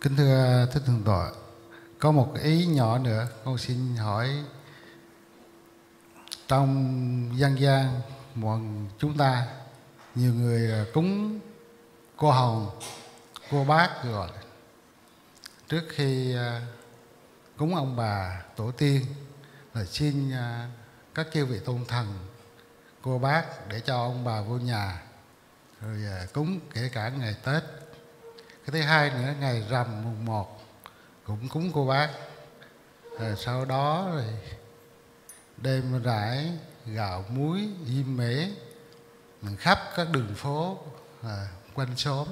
Kính thưa Thích Thượng Tọa, có một ý nhỏ nữa, con xin hỏi trong dân gian bọn chúng ta nhiều người cúng cô hồn, cô bác rồi trước khi cúng ông bà tổ tiên là xin các chư vị tôn thần cô bác để cho ông bà vô nhà rồi cúng, kể cả ngày Tết. Cái thứ hai nữa, ngày rằm mùng 1 cũng cúng cô bác, rồi sau đó rồi đêm rải gạo muối diêm mễ khắp các đường phố quanh xóm.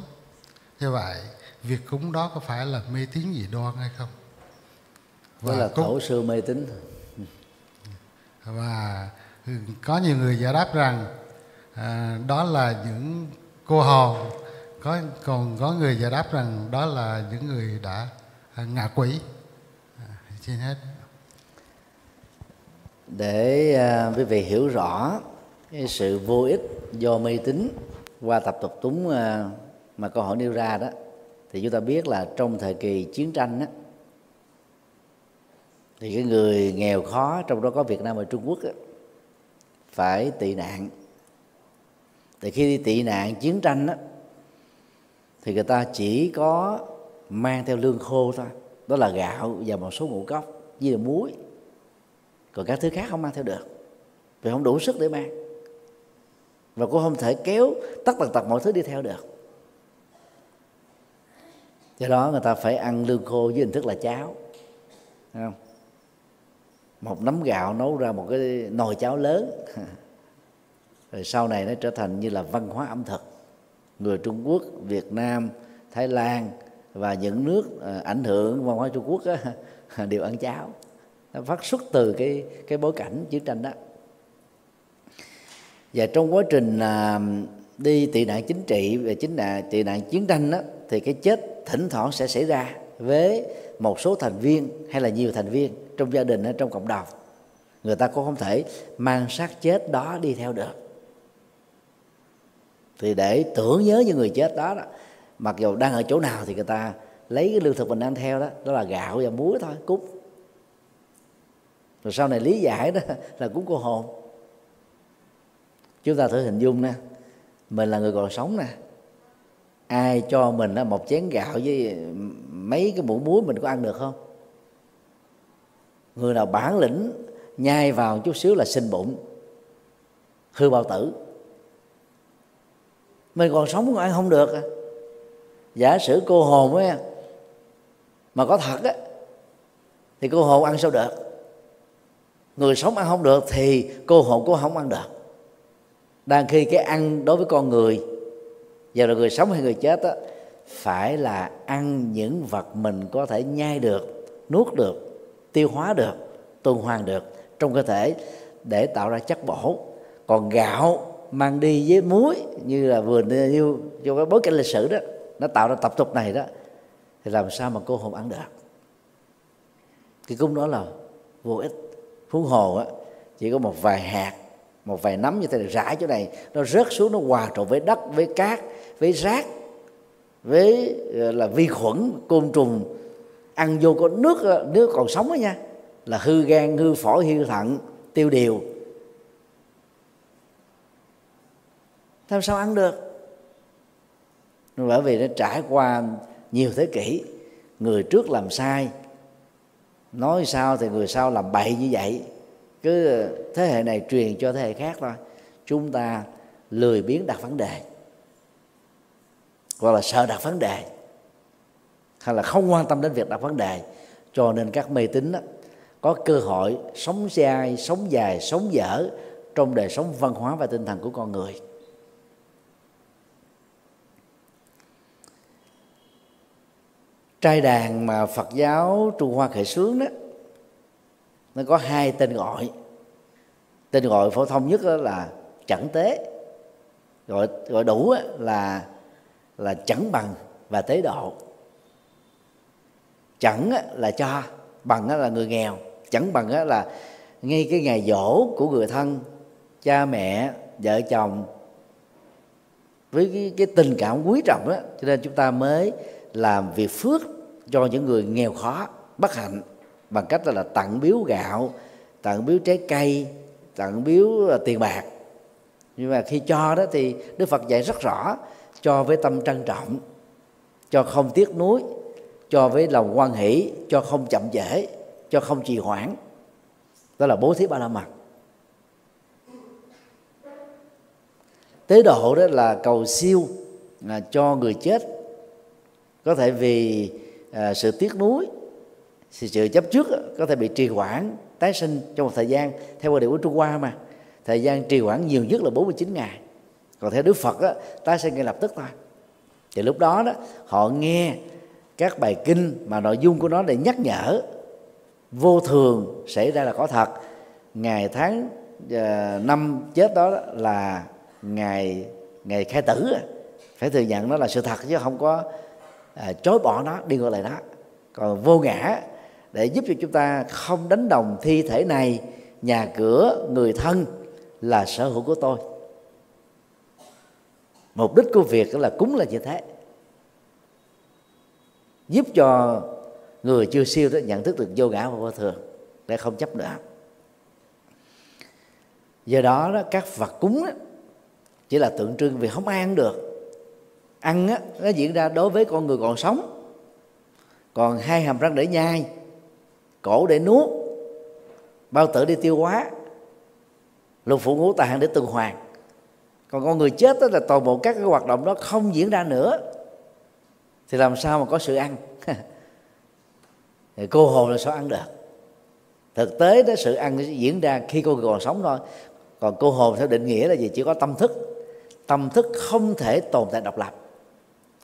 Như vậy việc cúng đó có phải là mê tín dị đoan hay không? Đó là cúng... thổ sư mê tín. Và có nhiều người giải đáp rằng đó là những cô hồn, còn có người giải đáp rằng đó là những người đã ngạ quỷ. Xin hết. Để quý vị hiểu rõ cái sự vô ích do mê tín qua tập tục túng mà câu hỏi nêu ra đó, thì chúng ta biết là trong thời kỳ chiến tranh đó, thì cái người nghèo khó, trong đó có Việt Nam và Trung Quốc đó, phải tị nạn. Thì khi đi tị nạn chiến tranh đó, thì người ta chỉ có mang theo lương khô thôi, đó là gạo và một số ngũ cốc với là muối, còn các thứ khác không mang theo được vì không đủ sức để mang, và cũng không thể kéo tất tần tật mọi thứ đi theo được. Do đó người ta phải ăn lương khô với hình thức là cháo, không? Một nắm gạo nấu ra một cái nồi cháo lớn. Rồi sau này nó trở thành như là văn hóa ẩm thực. Người Trung Quốc, Việt Nam, Thái Lan và những nước ảnh hưởng văn hóa Trung Quốc đó, đều ăn cháo. Nó phát xuất từ cái bối cảnh chiến tranh đó. Và trong quá trình đi tị nạn chính trị và tị nạn chiến tranh đó, thì cái chết thỉnh thoảng sẽ xảy ra với một số thành viên hay là nhiều thành viên trong gia đình hay trong cộng đồng. Người ta cũng không thể mang xác chết đó đi theo được. Thì để tưởng nhớ những người chết đó, mặc dù đang ở chỗ nào thì người ta lấy cái lương thực mình ăn theo đó, đó là gạo và muối thôi, cúng. Rồi sau này lý giải đó là cúng cô hồn. Chúng ta thử hình dung nè, mình là người còn sống nè, ai cho mình một chén gạo với mấy cái muỗng muối mình có ăn được không? Người nào bản lĩnh nhai vào chút xíu là sinh bụng, hư bao tử. Mình còn sống cũng ăn không được. Giả sử cô hồn ấy, mà có thật ấy, thì cô hồn ăn sao được? Người sống ăn không được thì cô hồn cũng không ăn được. Đang khi cái ăn đối với con người, giờ là người sống hay người chết á, phải là ăn những vật mình có thể nhai được, nuốt được, tiêu hóa được, tuần hoàn được trong cơ thể để tạo ra chất bổ. Còn gạo mang đi với muối như là vừa nêu trong cái bối cảnh lịch sử đó, nó tạo ra tập tục này đó, thì làm sao mà cô hồn ăn được? Cái cúng đó là vô ích. Huống hồ á, chỉ có một vài hạt, một vài nắm như thế này rải chỗ này, nó rớt xuống, nó hòa trộn với đất, với cát, với rác, với là vi khuẩn, côn trùng. Ăn vô có nước, nếu còn sống đó nha, là hư gan, hư phổi, hư thận, tiêu điều. Làm sao ăn được? Bởi vì nó trải qua nhiều thế kỷ, người trước làm sai, nói sao thì người sau làm bậy như vậy. Cứ thế hệ này truyền cho thế hệ khác thôi. Chúng ta lười biếng đặt vấn đề, hoặc là sợ đặt vấn đề, hay là không quan tâm đến việc đặt vấn đề. Cho nên các mê tín có cơ hội sống sai, sống dài, sống dở trong đời sống văn hóa và tinh thần của con người. Trai đàn mà Phật giáo Trung Hoa khởi xướng đó, nó có hai tên gọi. Tên gọi phổ thông nhất đó là chẩn tế, gọi đủ là chẩn bằng và tế độ. Chẩn là cho, bằng là người nghèo. Chẩn bằng là ngay cái ngày giỗ của người thân, cha mẹ, vợ chồng, với cái tình cảm quý trọng đó, cho nên chúng ta mới làm việc phước cho những người nghèo khó, bất hạnh bằng cách là tặng biếu gạo, tặng biếu trái cây, tặng biếu tiền bạc. Nhưng mà khi cho đó thì Đức Phật dạy rất rõ, cho với tâm trân trọng, cho không tiếc nuối, cho với lòng hoan hỷ, cho không chậm trễ, cho không trì hoãn. Đó là bố thí ba la mật. Tế độ đó là cầu siêu cho người chết, có thể vì sự tiếc nuối, sự chấp trước có thể bị trì hoãn tái sinh trong một thời gian. Theo quan điểm của Trung Hoa mà, thời gian trì hoãn nhiều nhất là 49 ngày. Còn theo Đức Phật đó, tái sinh ngay lập tức thôi. Thì lúc đó đó họ nghe các bài kinh mà nội dung của nó để nhắc nhở vô thường xảy ra là có thật, ngày tháng năm chết đó là ngày khai tử, phải thừa nhận nó là sự thật chứ không có chối bỏ nó, đi ngược lại nó. Còn vô ngã để giúp cho chúng ta không đánh đồng thi thể này, nhà cửa, người thân là sở hữu của tôi. Mục đích của việc là cúng là như thế, giúp cho người chưa siêu đó nhận thức được vô ngã và vô thường để không chấp nữa. Do đó, các vật cúng chỉ là tượng trưng vì không ai ăn được. Ăn nó diễn ra đối với con người còn sống, còn hai hàm răng để nhai, cổ để nuốt, bao tử để tiêu hóa, lục phủ ngũ tạng để tuần hoàn. Còn con người chết đó là toàn bộ các cái hoạt động đó không diễn ra nữa, thì làm sao mà có sự ăn? Cô hồn là sao ăn được? Thực tế đó, sự ăn diễn ra khi cô còn sống thôi. Còn cô hồn theo định nghĩa là gì? Chỉ có tâm thức. Tâm thức không thể tồn tại độc lập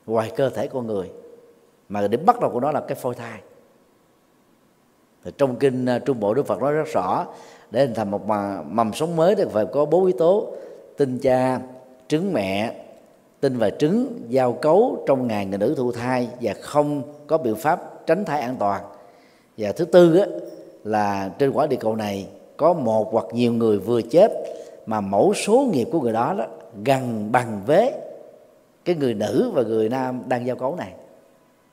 ngoài cơ thể con người, mà điểm bắt đầu của nó là cái phôi thai. Thì trong kinh Trung Bộ, Đức Phật nói rất rõ, để hình thành một mầm sống mới thì phải có 4 yếu tố: tinh cha, trứng mẹ, tinh và trứng giao cấu trong ngày người nữ thụ thai và không có biện pháp tránh thai an toàn. Và thứ tư á, là trên quả địa cầu này có một hoặc nhiều người vừa chết mà mẫu số nghiệp của người đó, đó gần bằng với cái người nữ và người nam đang giao cấu này,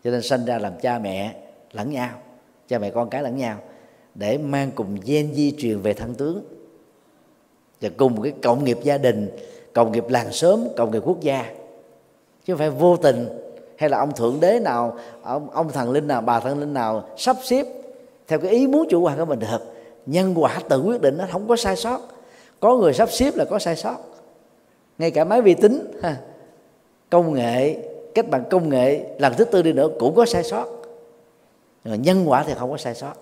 cho nên sanh ra làm cha mẹ lẫn nhau, cha mẹ con cái lẫn nhau, để mang cùng gen di truyền về thân tướng và cùng cái cộng nghiệp gia đình, cộng nghiệp làng xóm, cộng nghiệp quốc gia. Chứ không phải vô tình hay là ông thượng đế nào, ông thần linh nào, bà thần linh nào sắp xếp theo cái ý muốn chủ quan của mình được. Nhân quả tự quyết định, nó không có sai sót. Có người sắp xếp là có sai sót. Ngay cả máy vi tính, công nghệ, cách bằng công nghệ lần thứ tư đi nữa cũng có sai sót. Nhưng mà nhân quả thì không có sai sót.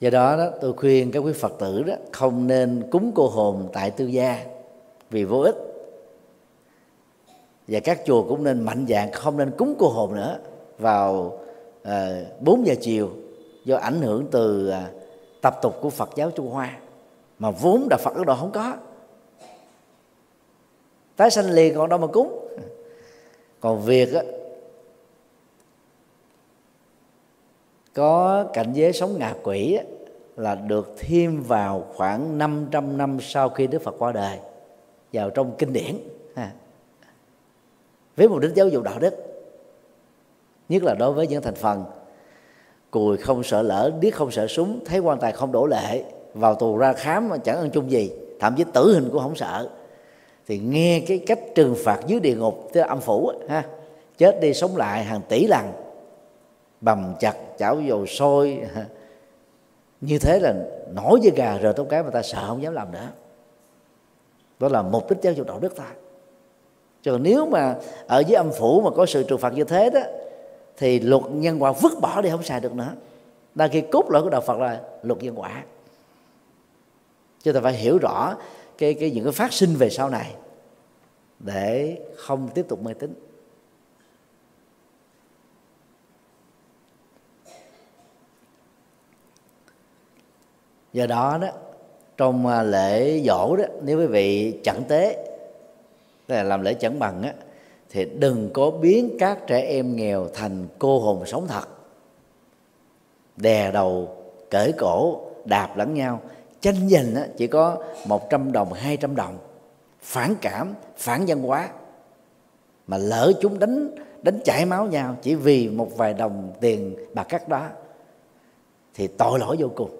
Do đó, tôi khuyên các quý Phật tử đó không nên cúng cô hồn tại tư gia vì vô ích. Và các chùa cũng nên mạnh dạn không nên cúng cô hồn nữa vào 4 giờ chiều, do ảnh hưởng từ tập tục của Phật giáo Trung Hoa mà vốn đạo Phật Ấn Độ không có. Tái sanh liền còn đâu mà cúng. Còn việc có cảnh giới sống ngạ quỷ là được thêm vào khoảng 500 năm sau khi Đức Phật qua đời, vào trong kinh điển, với mục đích giáo dục đạo đức, nhất là đối với những thành phần cùi không sợ lỡ, điếc không sợ súng, thấy quan tài không đổ lệ, vào tù ra khám mà chẳng ăn chung gì, thậm chí tử hình cũng không sợ. Thì nghe cái cách trừng phạt dưới địa ngục, tức là âm phủ, chết đi sống lại hàng tỷ lần, bầm chặt, chảo dầu sôi, như thế là nổi với gà rồi, tống cái mà ta sợ không dám làm nữa. Đó là mục đích giáo dục đạo đức ta. Chứ nếu mà ở dưới âm phủ mà có sự trừng phạt như thế đó, thì luật nhân quả vứt bỏ đi, không xài được nữa. Đa khi cốt lõi của đạo Phật là luật nhân quả. Chứ ta phải hiểu rõ những cái phát sinh về sau này để không tiếp tục mê tín. Do đó, trong lễ dỗ đó, nếu quý vị chẩn tế, tức là làm lễ chẩn bằng đó, thì đừng có biến các trẻ em nghèo thành cô hồn sống thật, đè đầu, cởi cổ, đạp lẫn nhau, tranh giành chỉ có 100 đồng, 200 đồng, phản cảm, phản văn hóa. mà lỡ chúng đánh chảy máu nhau chỉ vì một vài đồng tiền bạc cắt đó thì tội lỗi vô cùng,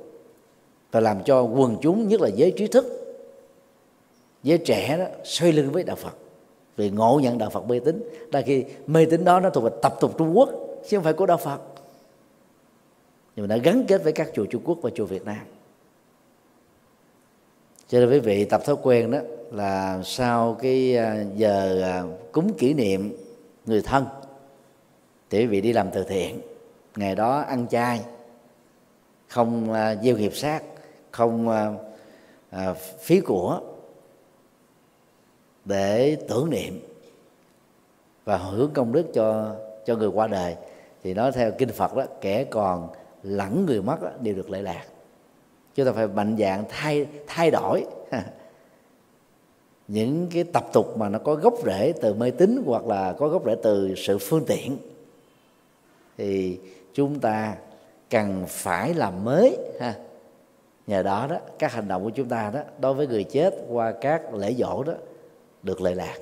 và làm cho quần chúng, nhất là giới trí thức, giới trẻ đó xoay lưng với đạo Phật vì ngộ nhận đạo Phật mê tín. Đa khi mê tín đó nó thuộc về tập tục Trung Quốc chứ không phải của đạo Phật, nhưng mà nó gắn kết với các chùa Trung Quốc và chùa Việt Nam. Cho nên quý vị tập thói quen đó là sau cái giờ cúng kỷ niệm người thân thì quý vị đi làm từ thiện, ngày đó ăn chay, không gieo nghiệp sát, không phí của, để tưởng niệm và hưởng công đức cho người qua đời. Thì nói theo kinh Phật đó, kẻ còn lẫn người mất đó, đều được lệ lạc. Chúng ta phải mạnh dạn thay đổi những cái tập tục mà nó có gốc rễ từ mê tín hoặc là có gốc rễ từ sự phương tiện, thì chúng ta cần phải làm mới ha. Nhờ đó các hành động của chúng ta đó đối với người chết qua các lễ dỗ đó được lệ lạc.